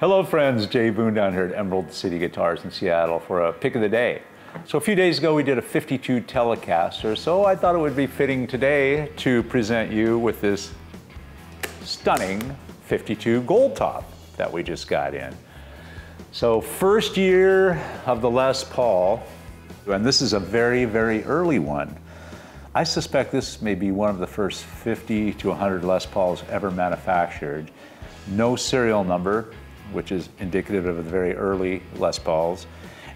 Hello friends, Jay Boone down here at Emerald City Guitars in Seattle for a pick of the day. So a few days ago we did a 52 Telecaster, so I thought it would be fitting today to present you with this stunning 52 Gold Top that we just got in. So first year of the Les Paul, and this is a very, very early one. I suspect this may be one of the first 50 to 100 Les Pauls ever manufactured. No serial number, which is indicative of the very early Les Pauls.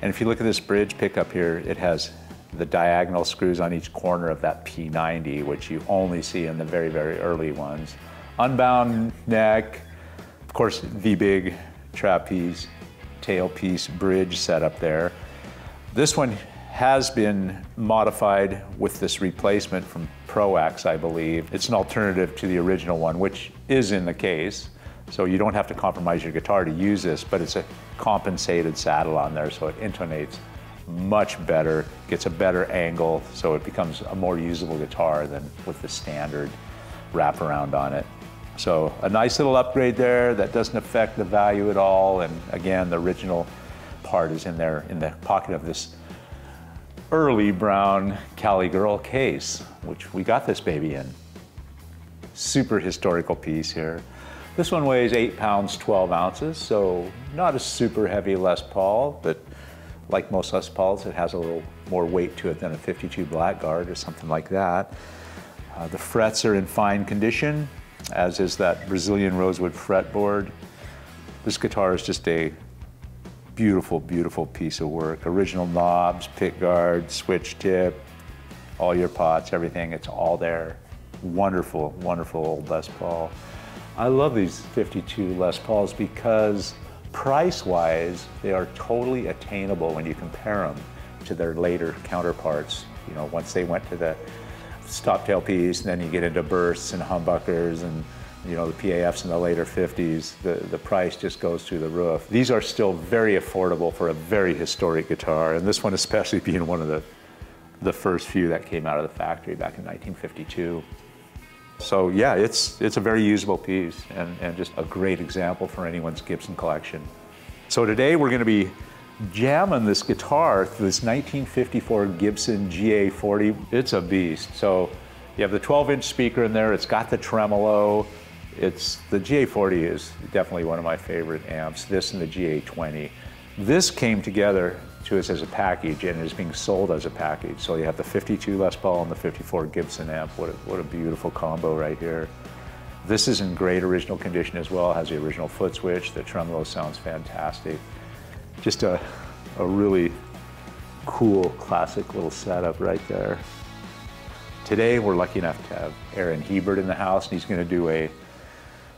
And if you look at this bridge pickup here, it has the diagonal screws on each corner of that P90, which you only see in the very, very early ones. Unbound neck, of course, the big trapeze tailpiece bridge setup there. This one has been modified with this replacement from Proax, I believe. It's an alternative to the original one, which is in the case. So you don't have to compromise your guitar to use this, but it's a compensated saddle on there, so it intonates much better, gets a better angle, so it becomes a more usable guitar than with the standard wraparound on it. So a nice little upgrade there that doesn't affect the value at all, and again, the original part is in there in the pocket of this early brown Cali Girl case, which we got this baby in. Super historical piece here. This one weighs 8 pounds, 12 ounces, so not a super heavy Les Paul, but like most Les Pauls, it has a little more weight to it than a 52 Blackguard or something like that. The frets are in fine condition, as is that Brazilian Rosewood fretboard. This guitar is just a beautiful, beautiful piece of work. Original knobs, pick guard, switch tip, all your pots, everything, it's all there. Wonderful, wonderful old Les Paul. I love these 52 Les Pauls because price-wise, they are totally attainable when you compare them to their later counterparts. You know, once they went to the stop tailpiece, and then you get into bursts and humbuckers and, you know, the PAFs in the later 50s, the price just goes through the roof. These are still very affordable for a very historic guitar, and this one especially being one of the first few that came out of the factory back in 1952. So yeah, it's a very usable piece and just a great example for anyone's Gibson collection. So today we're gonna be jamming this guitar through this 1954 Gibson GA-40. It's a beast. So you have the 12-inch speaker in there, it's got the tremolo. The GA-40 is definitely one of my favorite amps, this and the GA-20. This came together to us as a package and is being sold as a package. So you have the 52 Les Paul and the 54 Gibson amp. What a beautiful combo right here. This is in great original condition as well. It has the original foot switch. The tremolo sounds fantastic. Just a really cool classic little setup right there. Today we're lucky enough to have Aaron Hiebert in the house, and he's gonna do a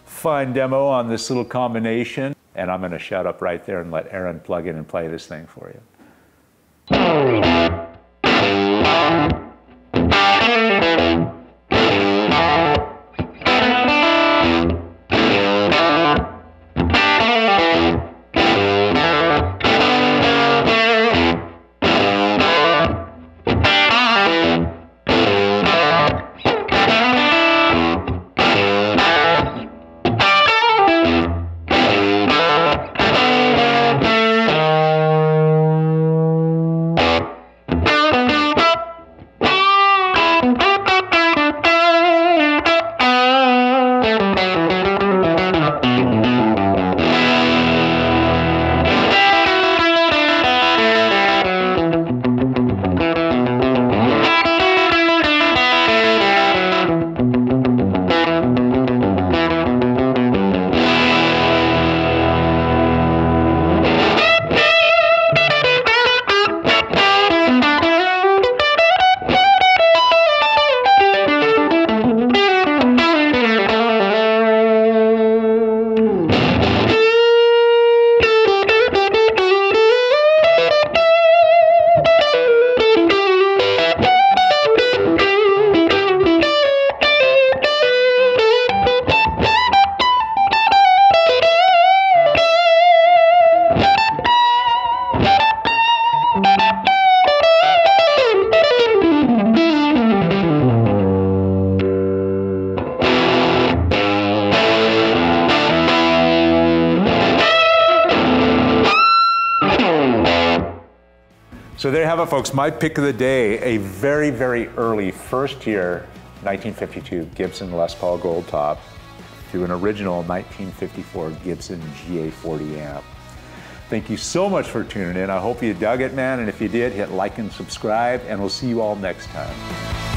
fun demo on this little combination. And I'm gonna shut up right there and let Aaron plug in and play this thing for you. So there you have it, folks. My pick of the day, a very, very early first year 1952 Gibson Les Paul Gold Top to an original 1954 Gibson GA-40 amp. Thank you so much for tuning in. I hope you dug it, man. And if you did, hit like and subscribe, and we'll see you all next time.